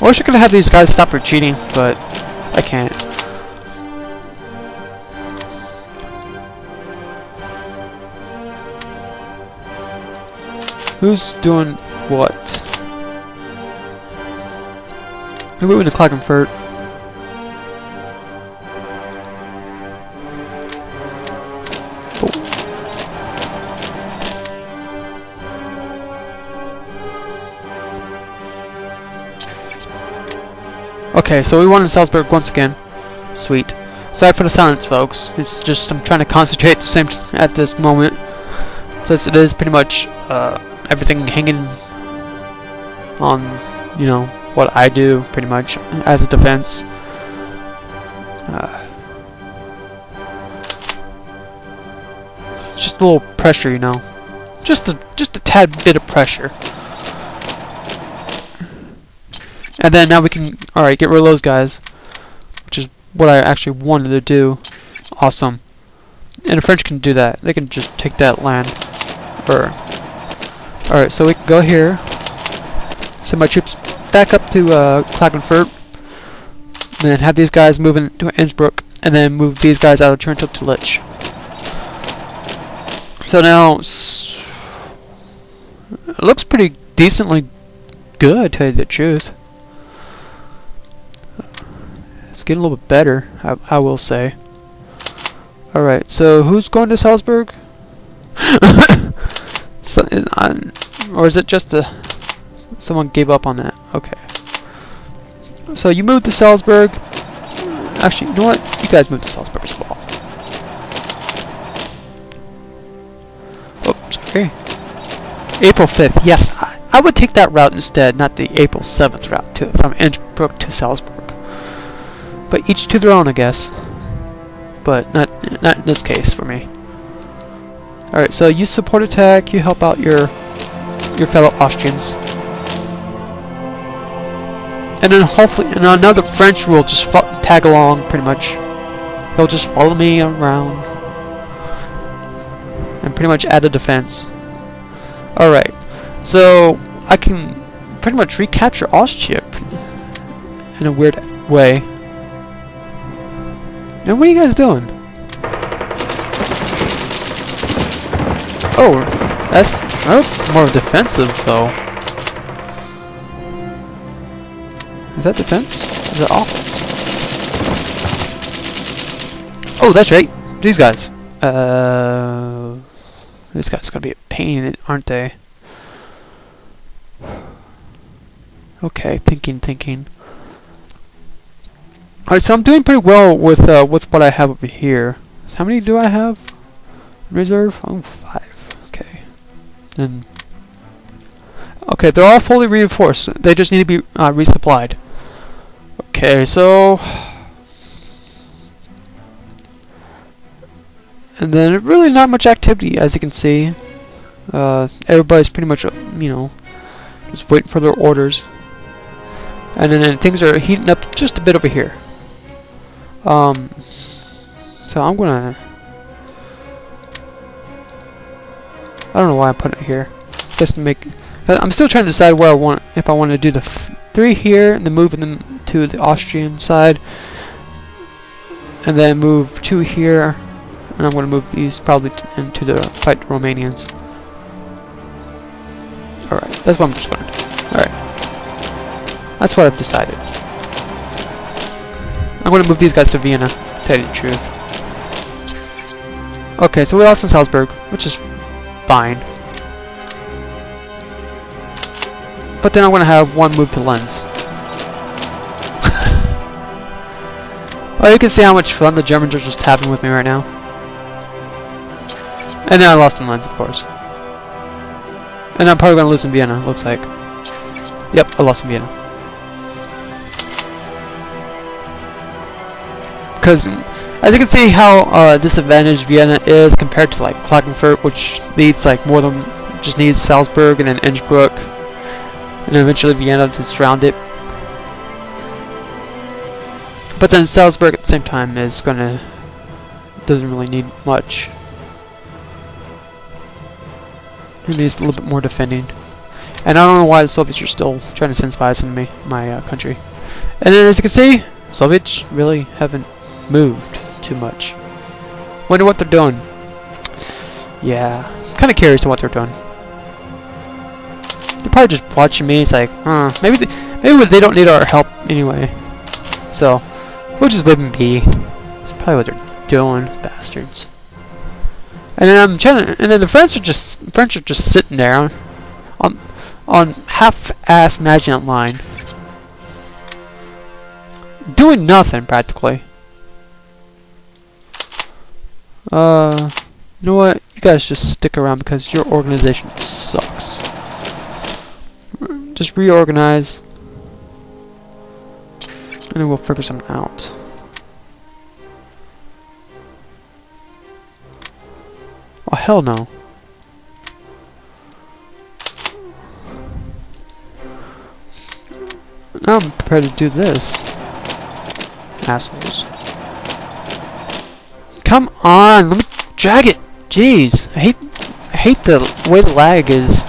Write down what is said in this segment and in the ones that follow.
I wish I could have these guys stop their cheating, but I can't. Who's doing what? We're moving to Klagenfurt. Okay, so we won in Salzburg once again. Sweet. Sorry for the silence, folks. It's just I'm trying to concentrate the same at this moment, since it is pretty much everything hanging on, you know, what I do pretty much as a defense. It's just a little pressure, you know, just a tad bit of pressure. And then now we can, alright, get rid of those guys, which is what I actually wanted to do. Awesome. And the French can do that. They can just take that land. Alright, so we can go here, send my troops back up to Klagenfurt, and then have these guys move into Innsbruck, and then move these guys out of Chernobyl to Lich. So now, it looks pretty decently good, to tell you the truth. It's getting a little bit better, I will say. Alright, so who's going to Salzburg? So, or is it just someone gave up on that? Okay. So you moved to Salzburg. Actually, you know what? You guys moved to Salzburg as well. Oops, okay. April 5th, yes. I would take that route instead, not the April 7th route to, from Innsbruck to Salzburg. But each to their own, I guess. But not in this case for me. Alright, so you support attack, you help out your fellow Austrians. And then hopefully, and another French will just tag along, pretty much. They'll just follow me around. And pretty much add a defense. Alright, so I can pretty much recapture Austria in a weird way. And what are you guys doing? Oh, that's more defensive though. Is that defense? Is that offense? Oh, that's right. These guys. These guys are gonna be a pain, aren't they? Okay, thinking. Alright, so I'm doing pretty well with what I have over here. So how many do I have in reserve? Oh, 5. Okay. Then. Okay, they're all fully reinforced. They just need to be resupplied. Okay, so. And then really not much activity, as you can see. Everybody's pretty much, you know, just waiting for their orders. And then things are heating up just a bit over here. So I'm gonna. I don't know why I put it here. Just to make. I'm still trying to decide where I want. If I want to do the 3 here and then move them to the Austrian side, and then move 2 here, and I'm gonna move these probably into the fight Romanians. All right, that's what I'm just gonna do. All right, that's what I've decided. I'm going to move these guys to Vienna, to tell you the truth. Okay, so we lost in Salzburg, which is fine. But then I'm going to have one move to Linz. Well, you can see how much fun the Germans are just having with me right now. And then I lost in Linz, of course. And I'm probably going to lose in Vienna, looks like. Yep, I lost in Vienna. Because, as you can see, how disadvantaged Vienna is compared to like Klagenfurt, which needs like more than just needs Salzburg and then Innsbruck, and eventually Vienna to surround it. But then Salzburg at the same time is gonna doesn't really need much. It needs a little bit more defending. And I don't know why the Soviets are still trying to send spies into my country. And then, as you can see, Soviets really haven't moved too much. Wonder what they're doing. Yeah, kind of curious to what they're doing. They're probably just watching me. It's like, maybe they don't need our help anyway. So we'll just leave them be. That's probably what they're doing, bastards. And then the French are just sitting there on half-assed Maginot Line, doing nothing practically. You know what? You guys just stick around because your organization sucks. Just reorganize, and then we'll figure something out. Oh, hell no. Now I'm prepared to do this. Assholes. Come on, let me drag it. Jeez, I hate the way the lag is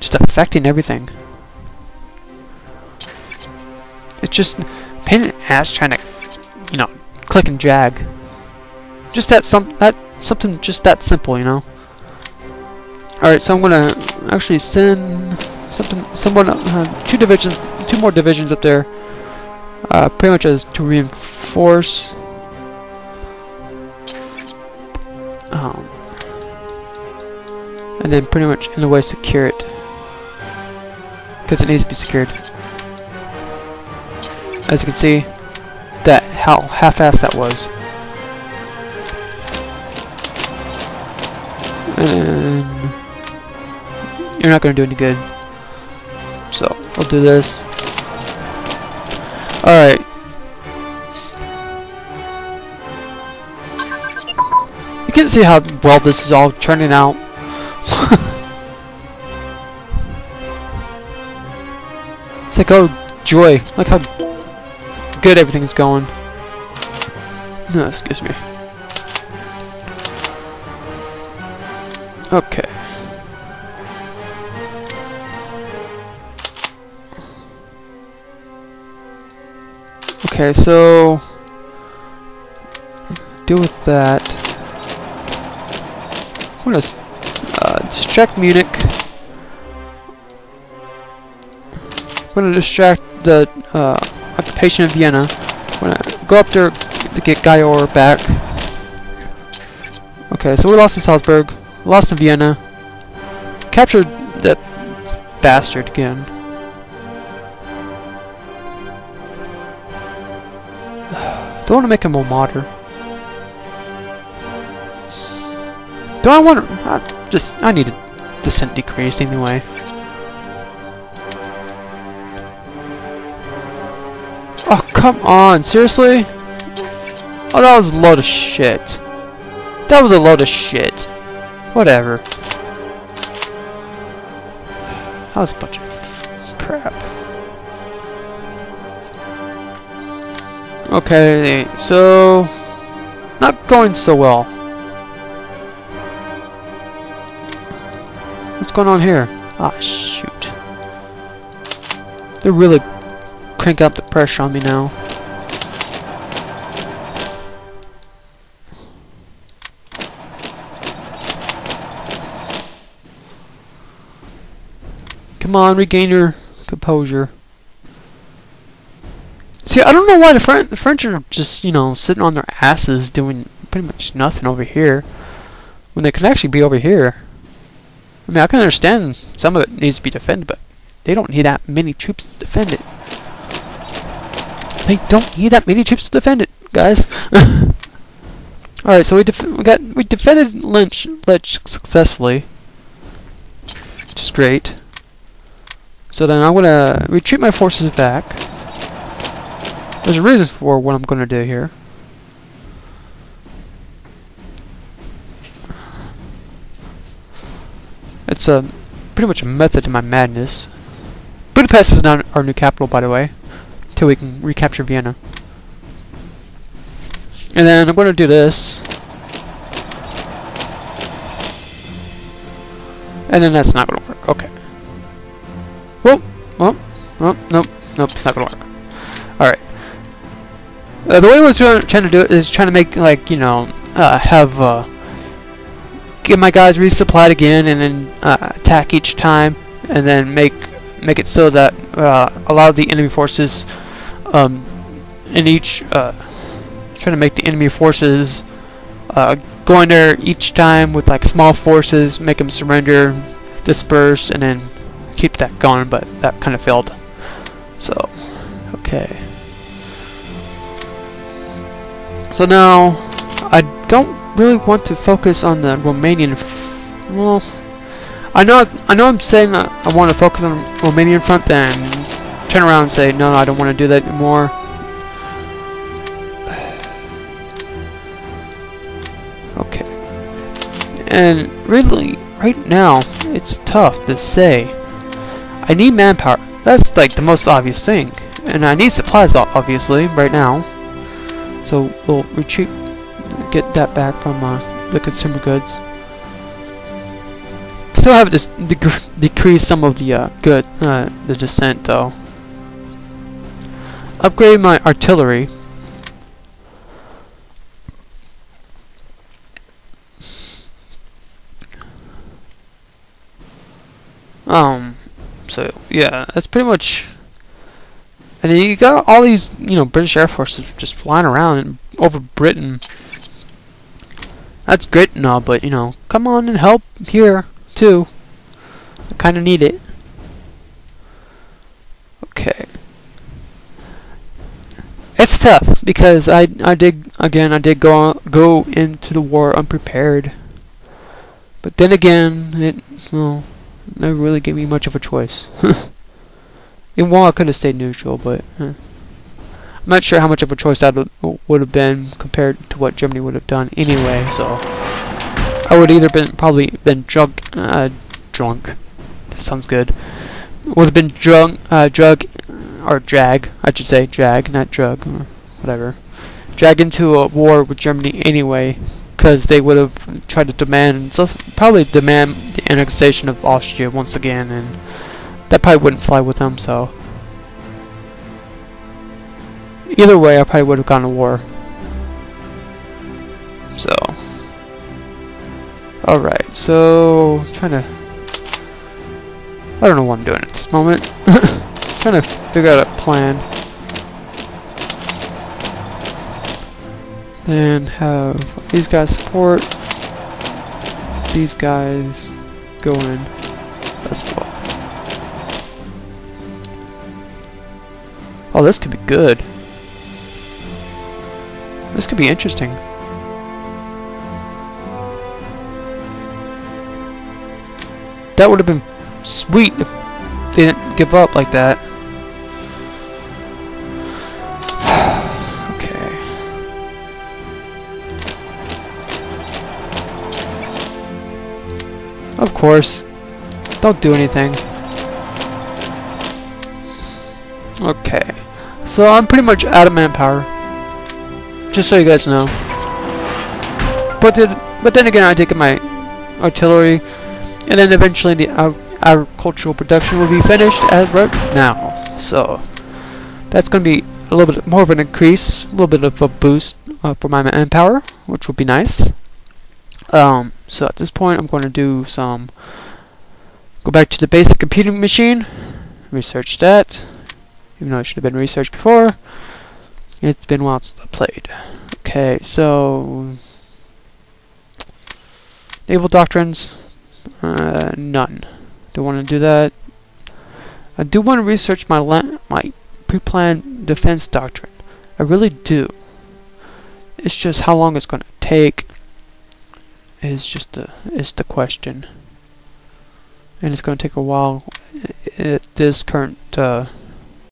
just affecting everything. It's just a pain in the ass trying to, you know, click and drag. Just something just that simple, you know. Alright, so I'm gonna actually send two more divisions up there, pretty much as to reinforce. And then pretty much in a way secure it, because it needs to be secured. As you can see, that how half-assed that was. And you're not going to do any good. So, we'll do this. Alright. You can see how well this is all turning out. It's like, oh joy. Look how good everything is going. No, excuse me. Okay. Okay, so deal with that. I'm gonna distract Munich. I'm gonna distract the occupation of Vienna. I'm gonna go up there to get Gajor back. Okay, so we lost in Salzburg. Lost in Vienna. Captured that bastard again. Don't want to make him a martyr. Do I want to... I need a descent decreased anyway. Oh, come on. Seriously? Oh, that was a load of shit. That was a load of shit. Whatever. That was a bunch of crap. Okay, so... not going so well. What's going on here? Ah, shoot. They're really cranking up the pressure on me now. Come on, regain your composure. See, I don't know why the French are just, you know, sitting on their asses doing pretty much nothing over here, when they could actually be over here. I mean, I can understand some of it needs to be defended, but they don't need that many troops to defend it. They don't need that many troops to defend it, guys. Alright, so we defended Lich successfully, which is great. So then I'm going to retreat my forces back. There's a reason for what I'm going to do here. It's a pretty much a method to my madness. Budapest is not our new capital, by the way, until we can recapture Vienna. And then I'm going to do this. And then that's not going to work. Okay. Oh, nope, nope, it's not gonna work. Alright. The way we're trying to do it is trying to make, like, you know, get my guys resupplied again and then attack each time, and then make it so that a lot of the enemy forces in each trying to make the enemy forces go in there each time with like small forces, make them surrender, disperse, and then keep that going. But that kind of failed. So okay, so now I don't really want to focus on the Romanian well, I know I'm saying that I want to focus on the Romanian front, then turn around and say no, I don't want to do that anymore. Okay, and really right now it's tough to say. I need manpower, that's like the most obvious thing, and I need supplies obviously right now, so we'll retreat, get that back from the consumer goods. Still have to decrease some of the the descent though. Upgrade my artillery. So yeah, that's pretty much. And you got all these, you know, British air forces just flying around and over Britain. That's great and all, but, you know, come on and help here, too. I kind of need it. Okay. It's tough, because I did go into the war unprepared. But then again, it, well, never really gave me much of a choice. Even while I could have stayed neutral, but, I'm not sure how much of a choice that would have been compared to what Germany would have done anyway, so I would either been probably been drunk. That sounds good. Would have been drunk, drag, not drug, or whatever. Drag into a war with Germany anyway, because they would have tried to demand, probably demand the annexation of Austria once again, and that probably wouldn't fly with them, so. Either way, I probably would have gone to war. So. Alright, so. I'm trying to. I don't know what I'm doing at this moment. Trying to figure out a plan. Then have these guys support. These guys go in. That's all. Oh, this could be good. This could be interesting. That would have been sweet if they didn't give up like that. Okay. Of course. Don't do anything. Okay. So I'm pretty much out of manpower. Just so you guys know. But then again, I did get my artillery, and then eventually the agricultural production will be finished as right now. So that's going to be a little bit more of an increase, a little bit of a boost for my manpower, which will be nice. So at this point, I'm going to do some. Go back to the basic computing machine, research that, even though it should have been researched before. It's been a while since I played. Okay, so naval doctrines, none. Don't want to do that. I do want to research my pre-planned defense doctrine. I really do. It's just how long it's going to take. Is just the question, and it's going to take a while at this current